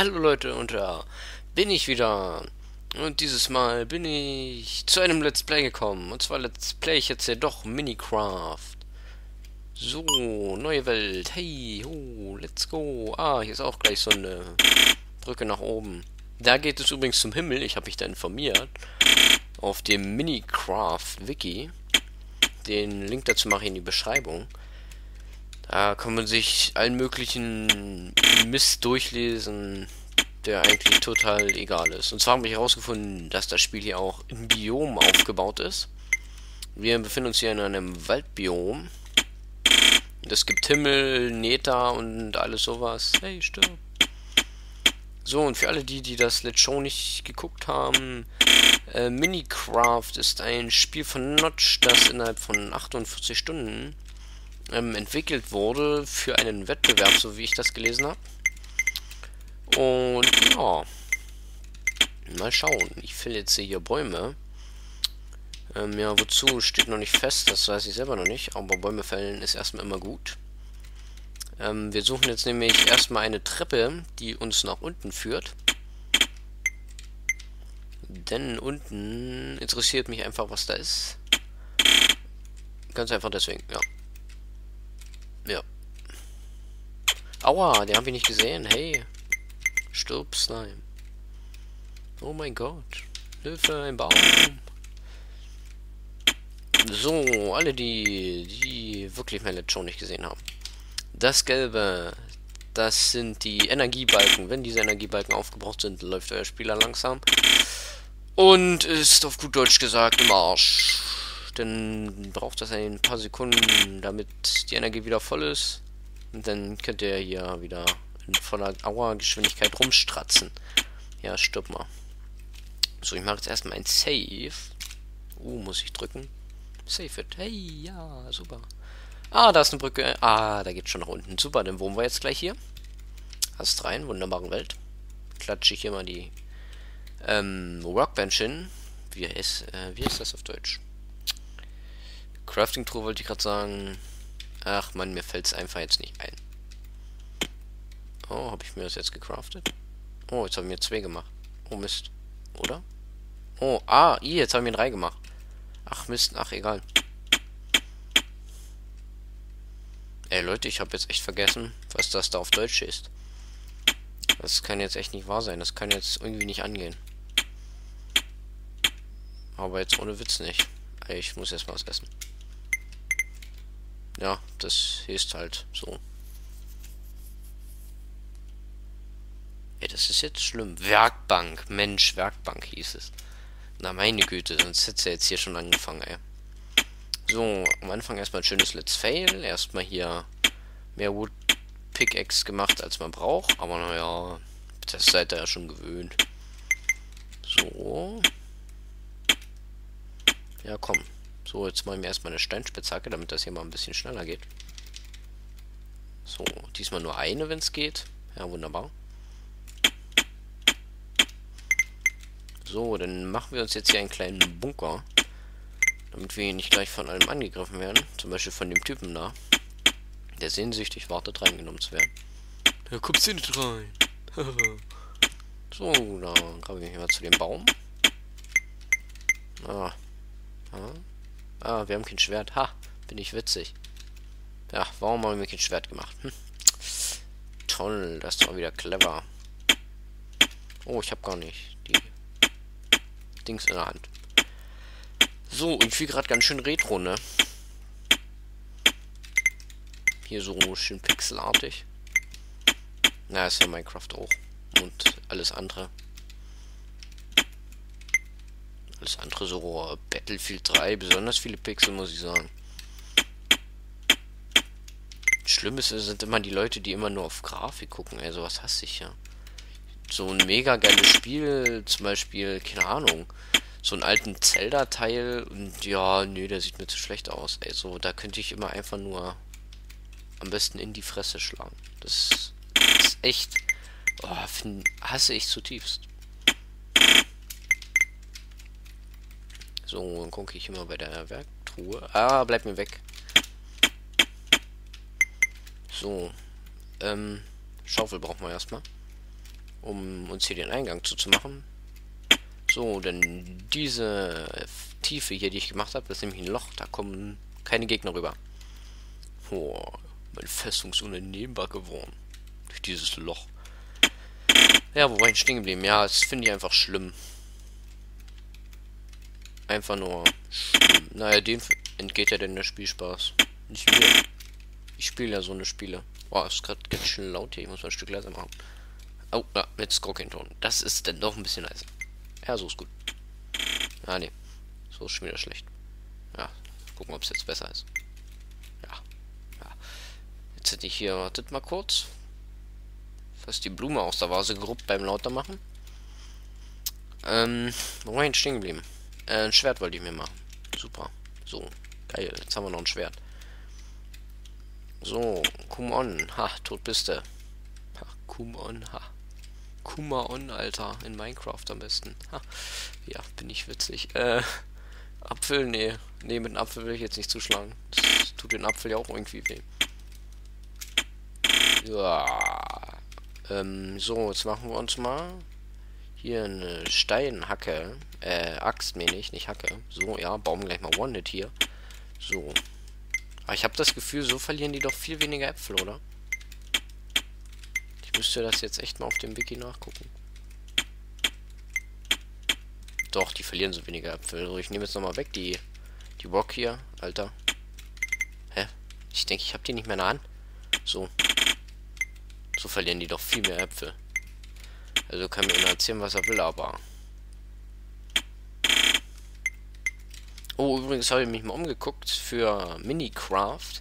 Hallo Leute, und da bin ich wieder. Und dieses Mal bin ich zu einem Let's Play gekommen. Und zwar Let's Play ich jetzt ja doch Minecraft. So, neue Welt. Hey, ho, let's go. Ah, hier ist auch gleich so eine Brücke nach oben. Da geht es übrigens zum Himmel. Ich habe mich da informiert. Auf dem Minecraft-Wiki. Den Link dazu mache ich in die Beschreibung. Da kann man sich allen möglichen Mist durchlesen, der eigentlich total egal ist. Und zwar habe ich herausgefunden, dass das Spiel hier auch im Biom aufgebaut ist. Wir befinden uns hier in einem Waldbiom. Es gibt Himmel, Neta und alles sowas. Hey, stirb. So, und für alle die das letzte Show nicht geguckt haben, Minecraft ist ein Spiel von Notch, das innerhalb von 48 Stunden entwickelt wurde für einen Wettbewerb, so wie ich das gelesen habe. Und ja, mal schauen. Ich fäll jetzt hier Bäume. Ja, wozu steht noch nicht fest, das weiß ich selber noch nicht. Aber Bäume fällen ist erstmal immer gut. Wir suchen jetzt nämlich erstmal eine Treppe, die uns nach unten führt. Denn unten interessiert mich einfach, was da ist. Ganz einfach deswegen, ja. Ja. Aua, den haben wir nicht gesehen. Hey. Stirb, Slime. Oh mein Gott. Hilfe, ein Baum. So, alle die wirklich mein Let's Show nicht gesehen haben. Das Gelbe, das sind die Energiebalken. Wenn diese Energiebalken aufgebraucht sind, läuft euer Spieler langsam. Und ist auf gut Deutsch gesagt im Arsch. Dann braucht das ein paar Sekunden, damit die Energie wieder voll ist. Und dann könnt ihr hier wieder in voller Auergeschwindigkeit rumstratzen. Ja, stirb mal. So, ich mache jetzt erstmal ein Save. Muss ich drücken. Save it. Hey, ja, super. Ah, da ist eine Brücke. Ah, da geht's schon nach unten. Super, dann wohnen wir jetzt gleich hier. Hast rein, wunderbare Welt. Klatsche ich hier mal die Workbench hin. Wie ist das auf Deutsch? Crafting-Truhe wollte ich gerade sagen. Ach man, mir fällt es einfach jetzt nicht ein. Oh, habe ich mir das jetzt gecraftet? Oh, jetzt habe ich mir 2 gemacht. Oh Mist. Oder? Oh, jetzt habe ich mir 3 gemacht. Ach Mist, ach egal. Ey Leute, ich habe jetzt echt vergessen, was das da auf Deutsch ist. Das kann jetzt echt nicht wahr sein. Das kann jetzt irgendwie nicht angehen. Aber jetzt ohne Witz nicht. Ey, ich muss jetzt mal was essen. Ja, das ist halt so. Ey, das ist jetzt schlimm. Werkbank. Mensch, Werkbank hieß es. Na meine Güte, sonst hätte es ja jetzt hier schon angefangen, ey. So, am Anfang erstmal ein schönes Let's Fail. Erstmal hier mehr Wood Pickaxe gemacht, als man braucht. Aber naja, das seid ihr ja schon gewöhnt. So. Ja, komm. So, jetzt machen wir erstmal eine Steinspitzhacke, damit das hier mal ein bisschen schneller geht. So, diesmal nur eine, wenn es geht. Ja, wunderbar. So, dann machen wir uns jetzt hier einen kleinen Bunker. Damit wir hier nicht gleich von allem angegriffen werden. Zum Beispiel von dem Typen da. Der sehnsüchtig wartet, reingenommen zu werden. Da kommst du nicht rein. So, da graben wir hier mal zu dem Baum. Ah, wir haben kein Schwert. Ha, bin ich witzig. Ja, warum haben wir kein Schwert gemacht? Toll, das ist doch wieder clever. Oh, ich habe gar nicht die Dings in der Hand. So, und ich fühle gerade ganz schön Retro, ne? Hier so schön pixelartig. Na, ist ja Minecraft auch. Und alles andere. Das andere so Battlefield 3, besonders viele Pixel, muss ich sagen. Schlimmes sind immer die Leute, die immer nur auf Grafik gucken. Also was hasse ich ja. So ein mega geiles Spiel, zum Beispiel, keine Ahnung, so einen alten Zelda-Teil und ja, nö, der sieht mir zu schlecht aus. Also da könnte ich immer einfach nur am besten in die Fresse schlagen. Das ist echt, hasse ich zutiefst. So, dann gucke ich immer bei der Werktruhe. Ah, bleib mir weg. So. Schaufel brauchen wir erstmal. um uns hier den Eingang zuzumachen. So, denn diese Tiefe hier, die ich gemacht habe, das ist nämlich ein Loch, da kommen keine Gegner rüber. Boah, meine Festung ist unannehmbar geworden durch dieses Loch. Ja, wo war ich stehen geblieben? Ja, das finde ich einfach schlimm. Einfach nur schlimm. Naja, dem entgeht ja denn der Spielspaß. Nicht mir. Ich spiele ja so eine Spiele. Boah, ist gerade ganz schön laut hier. Ich muss mal ein Stück leiser machen. Oh, ja, jetzt Glockenton. Das ist dann doch ein bisschen leiser. Ja, so ist gut. Ah, ne. So ist schon wieder schlecht. Ja, gucken, ob es jetzt besser ist. Ja. Ja. Jetzt hätte ich hier... Wartet mal kurz. Fast die Blume aus der Vase geruppt beim Lauter machen. Wo war ich denn stehen geblieben? Ein Schwert wollte ich mir machen. Super. So. Geil. Jetzt haben wir noch ein Schwert. So. Come on. Ha, tot bist du. Ha, come on. Ha. Kummer on, Alter, in Minecraft am besten. Ha. Ja, bin ich witzig. Apfel, nee. Nee, mit dem Apfel will ich jetzt nicht zuschlagen. Das tut den Apfel ja auch irgendwie weh. Ja. So, jetzt machen wir uns mal hier eine Steinhacke. Axt, meine ich, nicht Hacke. So, ja, bauen gleich mal One-Hit hier. So. Aber ich habe das Gefühl, so verlieren die doch viel weniger Äpfel, oder? Müsste das jetzt echt mal auf dem Wiki nachgucken. Doch, die verlieren so weniger Äpfel. Also ich nehme jetzt nochmal weg die Rock hier, Alter. Hä? Ich denke, ich habe die nicht mehr nah an. So. So verlieren die doch viel mehr Äpfel. Also kann mir einer erzählen, was er will, aber... Oh, übrigens habe ich mich mal umgeguckt für Minecraft.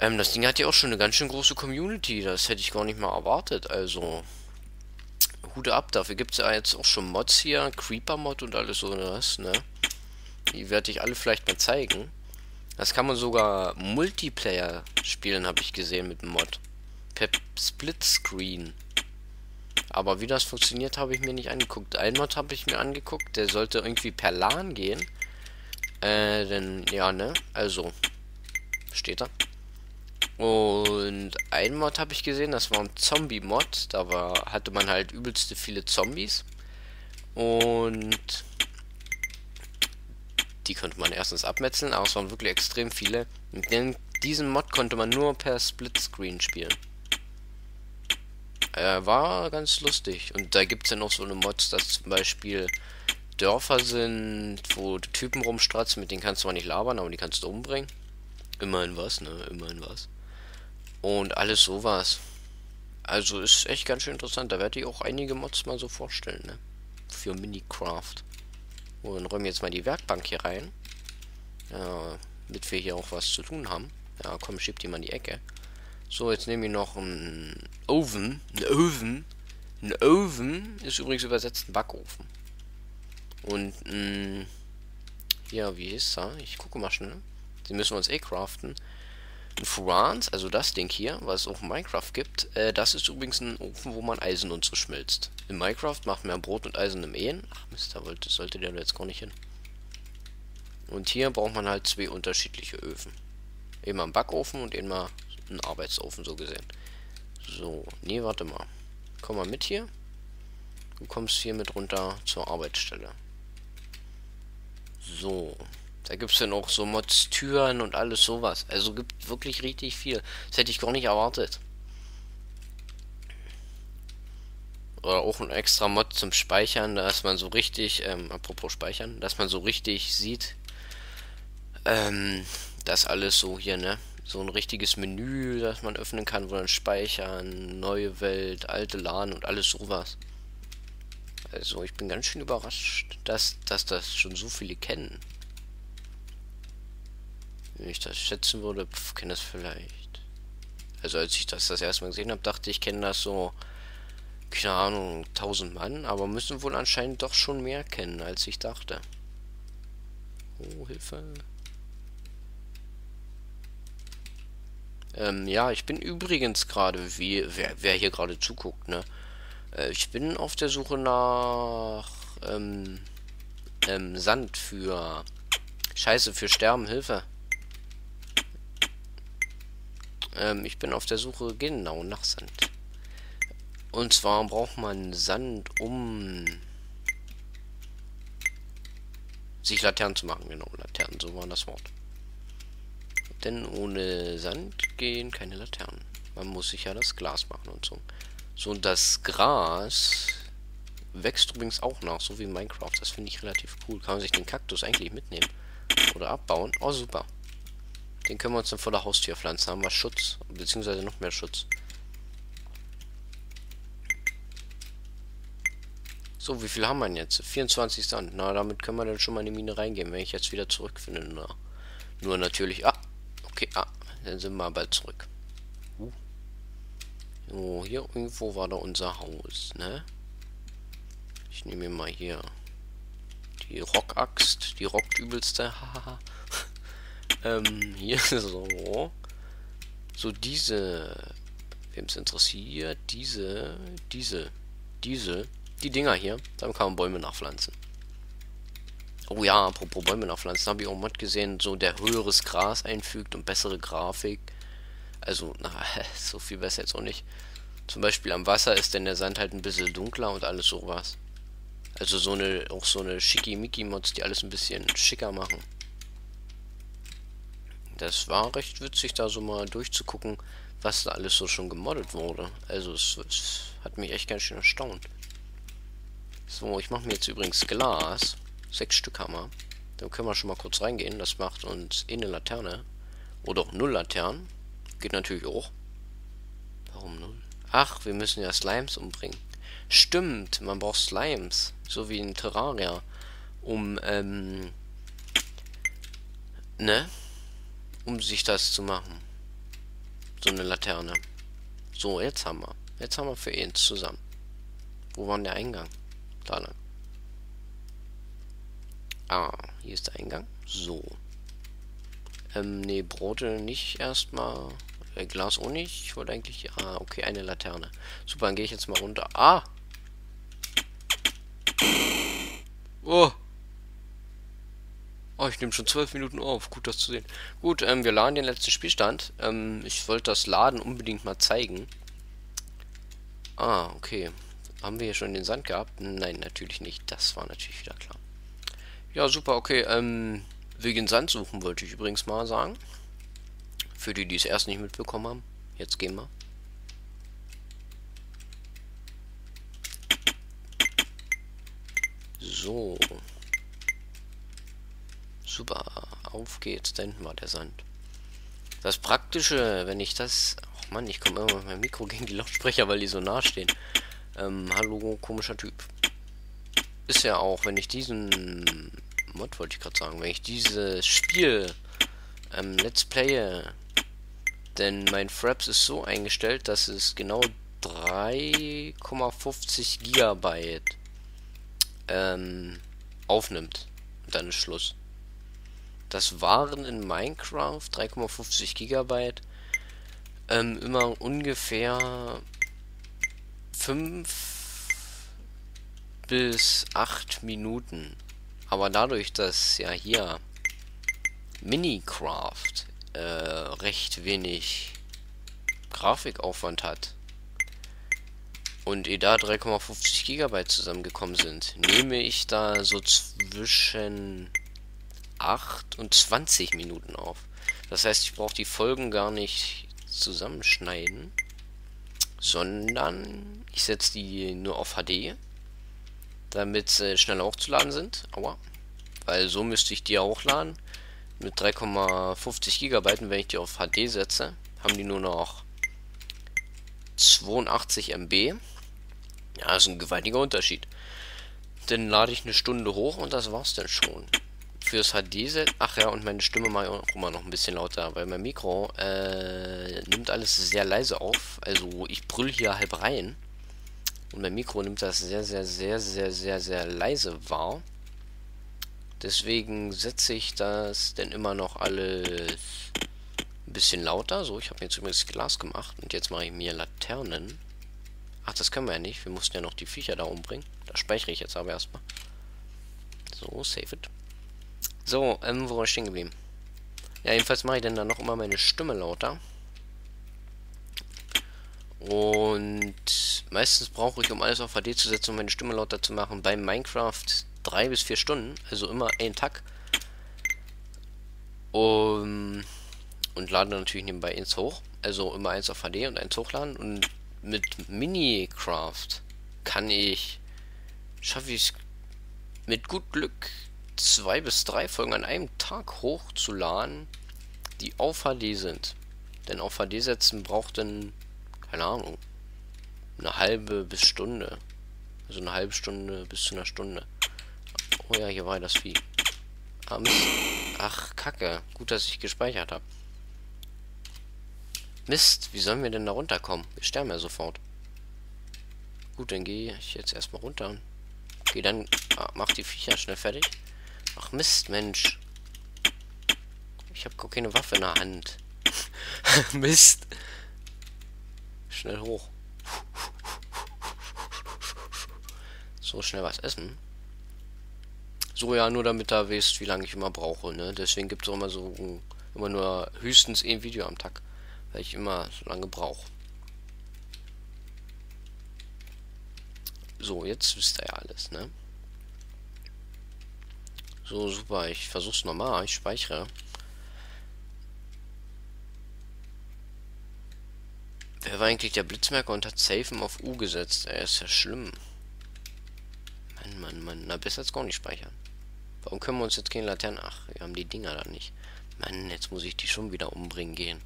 Das Ding hat ja auch schon eine ganz schön große Community. Das hätte ich gar nicht mal erwartet. Also, Hut ab. Dafür gibt es ja jetzt auch schon Mods hier. Creeper-Mod und alles so was, ne? Die werde ich alle vielleicht mal zeigen. Das kann man sogar Multiplayer spielen, habe ich gesehen mit dem Mod. Per Splitscreen. Aber wie das funktioniert, habe ich mir nicht angeguckt. Ein Mod habe ich mir angeguckt. Der sollte irgendwie per LAN gehen. Denn, ja, ne? Also, steht da. Und ein Mod habe ich gesehen, das war ein Zombie-Mod. Da hatte man halt übelste viele Zombies. Und die konnte man erstens abmetzeln, aber es waren wirklich extrem viele. Mit diesem Mod konnte man nur per Splitscreen spielen. War ganz lustig. Und da gibt es ja noch so eine Mods, dass zum Beispiel Dörfer sind, wo Typen rumstratzen, mit denen kannst du zwar nicht labern, aber die kannst du umbringen. Immerhin was, ne? Immerhin was. Und alles sowas. Also ist echt ganz schön interessant. Da werde ich auch einige Mods mal so vorstellen, ne? Für Minecraft. Und dann räumen wir jetzt mal die Werkbank hier rein. Ja, damit wir hier auch was zu tun haben. Ja, komm, schieb die mal in die Ecke. So, jetzt nehme ich noch einen Oven. Einen Oven. Ein Oven ist übrigens übersetzt ein Backofen. Und, ja, wie ist das? Ich gucke mal schnell. Den müssen wir uns eh craften. Ein Furans, also das Ding hier, was es auch in Minecraft gibt, das ist übrigens ein Ofen, wo man Eisen und so schmilzt. In Minecraft macht man Brot und Eisen im Ehen. Ach Mist, da sollte der jetzt gar nicht hin. Und hier braucht man halt zwei unterschiedliche Öfen. Einmal einen Backofen und einmal einen Arbeitsofen, so gesehen. So, nee, warte mal. Komm mal mit hier. Du kommst hier mit runter zur Arbeitsstelle. So. Da gibt es dann auch so Mods, Türen und alles sowas. Also gibt wirklich richtig viel. Das hätte ich gar nicht erwartet. Oder auch ein extra Mod zum Speichern, dass man so richtig, apropos Speichern, dass man so richtig sieht, das alles so hier, ne? So ein richtiges Menü, das man öffnen kann, wo dann Speichern, neue Welt, alte LAN und alles sowas. Also ich bin ganz schön überrascht, dass das schon so viele kennen. Wenn ich das schätzen würde, kenne das vielleicht. Also als ich das erste Mal gesehen habe, dachte ich, kenne das so, keine Ahnung, 1000 Mann. Aber müssen wohl anscheinend doch schon mehr kennen, als ich dachte. Oh, Hilfe. Ja, ich bin übrigens gerade, wer hier gerade zuguckt, ne? Ich bin auf der Suche nach Sand für... Scheiße, für Sterben, Hilfe. Ich bin auf der Suche genau nach Sand. Und zwar braucht man Sand, um sich Laternen zu machen. Genau, Laternen, so war das Wort. Denn ohne Sand gehen keine Laternen. Man muss sich ja das Glas machen und so. So, und das Gras wächst übrigens auch nach, so wie Minecraft. Das finde ich relativ cool. Kann man sich den Kaktus eigentlich mitnehmen oder abbauen? Oh, super. Den können wir uns dann vor der Haustür pflanzen. Haben wir Schutz, beziehungsweise noch mehr Schutz. So, wie viel haben wir denn jetzt? 24 Sand. Na, damit können wir dann schon mal in die Mine reingehen, wenn ich jetzt wieder zurückfinde. Na, nur natürlich... Ah, okay, ah, dann sind wir bald zurück. So, hier irgendwo war da unser Haus, ne? Ich nehme mal hier die Rockaxt, die rockübelste. Hier so. So, diese, wem es interessiert, die Dinger hier, dann kann man Bäume nachpflanzen. Oh ja, apropos Bäume nachpflanzen, habe ich auch einen Mod gesehen, so der höheres Gras einfügt und bessere Grafik. Also, na, so viel besser jetzt auch nicht. Zum Beispiel am Wasser ist denn der Sand halt ein bisschen dunkler und alles sowas. Also so eine, auch so eine Schickimicki-Mods, die alles ein bisschen schicker machen. Das war recht witzig, da so mal durchzugucken, was da alles so schon gemoddet wurde. Also es hat mich echt ganz schön erstaunt. So, ich mache mir jetzt übrigens Glas. 6 Stück haben wir. Dann können wir schon mal kurz reingehen. Das macht uns eine Laterne. Oder auch 0 Laternen. Geht natürlich auch. Warum nun? Ach, wir müssen ja Slimes umbringen. Stimmt, man braucht Slimes. So wie in Terraria. Um, ne? Um sich das zu machen. So eine Laterne. So, jetzt haben wir. Jetzt haben wir für eins zusammen. Wo war denn der Eingang? Da lang. Ah, hier ist der Eingang. So. Ne, Brote nicht erstmal. Glas auch nicht. Ich wollte eigentlich... Ah, okay, eine Laterne. Super, dann gehe ich jetzt mal runter. Ah! Oh! Oh, ich nehme schon 12 Minuten auf. Gut, das zu sehen. Gut, wir laden den letzten Spielstand. Ich wollte das Laden unbedingt mal zeigen. Ah, okay. Haben wir hier schon den Sand gehabt? Nein, natürlich nicht. Das war natürlich wieder klar. Ja, super, okay. Wegen Sand suchen wollte ich übrigens mal sagen. Für die, die es erst nicht mitbekommen haben. Jetzt gehen wir. So. Super. Auf geht's. Da hinten war der Sand. Das Praktische, wenn ich das... Ach Mann, ich komme immer mit meinem Mikro gegen die Lautsprecher, weil die so nah stehen. Hallo, komischer Typ. Ist ja auch, wenn ich diesen... Mod wollte ich gerade sagen, wenn ich dieses Spiel Let's Play, denn mein Fraps ist so eingestellt, dass es genau 3,50 Gigabyte aufnimmt. Und dann ist Schluss. Das waren in Minecraft 3,50 Gigabyte immer ungefähr 5 bis 8 Minuten. Aber dadurch, dass ja hier Minecraft recht wenig Grafikaufwand hat und da 3,50 GB zusammengekommen sind, nehme ich da so zwischen 8 und 20 Minuten auf. Das heißt, ich brauche die Folgen gar nicht zusammenschneiden, sondern ich setze die nur auf HD, damit sie schneller hochzuladen sind. Aua. Weil so müsste ich die ja hochladen. Mit 3,50 GB, wenn ich die auf HD setze, haben die nur noch 82 MB. Ja, ist ein gewaltiger Unterschied. Dann lade ich eine Stunde hoch und das war's dann schon. Fürs HD-Set. Ach ja, und meine Stimme mache ich auch immer noch ein bisschen lauter, weil mein Mikro nimmt alles sehr leise auf. Also ich brülle hier halb rein. Und mein Mikro nimmt das sehr leise wahr. Deswegen setze ich das denn immer noch alles ein bisschen lauter. So, ich habe mir jetzt übrigens Glas gemacht und jetzt mache ich mir Laternen. Ach, das können wir ja nicht. Wir mussten ja noch die Viecher da umbringen. Da speichere ich jetzt aber erstmal. So, save it. So, wo war ich stehen geblieben? Ja, jedenfalls mache ich dann da noch immer meine Stimme lauter. Und... Meistens brauche ich, um alles auf HD zu setzen, um meine Stimme lauter zu machen, bei Minecraft 3 bis 4 Stunden, also immer einen Tag. Und lade natürlich nebenbei eins hoch, also immer eins auf HD und eins hochladen. Und mit Minecraft schaffe ich es mit gut Glück 2 bis 3 Folgen an einem Tag hochzuladen, die auf HD sind. Denn auf HD setzen braucht dann, keine Ahnung, eine halbe bis Stunde. Also eine halbe Stunde bis zu einer Stunde. Oh ja, hier war das Vieh. Ach, Kacke. Gut, dass ich gespeichert habe. Mist, wie sollen wir denn da runterkommen? Wir sterben ja sofort. Gut, dann gehe ich jetzt erstmal runter. Geh dann. Mach die Viecher schnell fertig. Ach Mist, Mensch. Ich habe gar keine Waffe in der Hand. Mist. Schnell hoch. So schnell was essen. So, ja, nur damit da weißt, wie lange ich immer brauche, ne? Deswegen gibt es auch immer so immer nur höchstens ein Video am Tag, weil ich immer so lange brauche. So, jetzt wisst ihr ja alles, ne? So, super, ich versuch's nochmal, ich speichere. Wer war eigentlich der Blitzmerker und hat Safen auf U gesetzt? Er ist ja schlimm. Mann, Mann, Mann. Na, besser als gar nicht speichern. Warum können wir uns jetzt keine Laternen... Ach, wir haben die Dinger da nicht. Mann, jetzt muss ich die schon wieder umbringen gehen.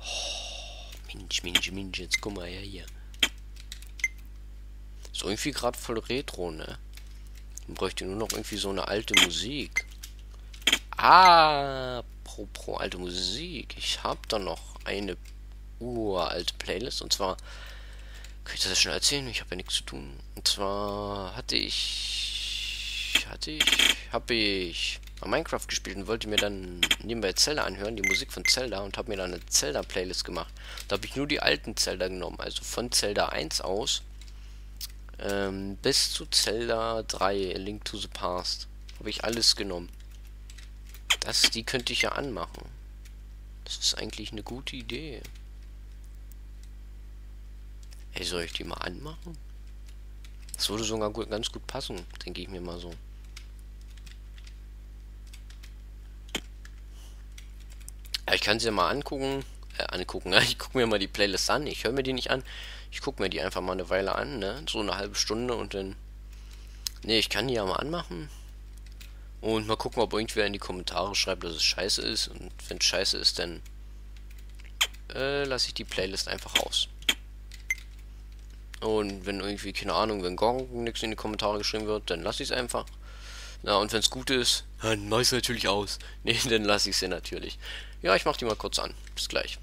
Oh, Mensch, Mensch, Mensch. Jetzt guck mal her, hier. Ist irgendwie gerade voll Retro, ne? Dann bräuchte ich nur noch irgendwie so eine alte Musik. Ah, pro alte Musik. Ich hab da noch eine uralte Playlist. Und zwar... Kann ich das schon erzählen? Ich habe ja nichts zu tun. Und zwar habe ich mal Minecraft gespielt und wollte mir dann nebenbei Zelda anhören, die Musik von Zelda, und habe mir dann eine Zelda-Playlist gemacht. Da habe ich nur die alten Zelda genommen, also von Zelda 1 aus bis zu Zelda 3, A Link to the Past. Habe ich alles genommen. Die könnte ich ja anmachen. Das ist eigentlich eine gute Idee. Ey, soll ich die mal anmachen? Das würde sogar ganz gut passen, denke ich mir mal so. Ja, ich kann sie ja mal angucken. Ich gucke mir mal die Playlist an. Ich höre mir die nicht an. Ich gucke mir die einfach mal eine Weile an, ne? So eine halbe Stunde und dann... Ne, ich kann die ja mal anmachen. Und mal gucken, ob irgendwer in die Kommentare schreibt, dass es scheiße ist. Und wenn es scheiße ist, dann... lasse ich die Playlist einfach aus. Und wenn irgendwie, keine Ahnung, wenn Gong nichts in die Kommentare geschrieben wird, dann lasse ich es einfach. Na, und wenn es gut ist, dann mach ich es natürlich aus. Nee, dann lasse ich es natürlich. Ja, ich mache die mal kurz an. Bis gleich.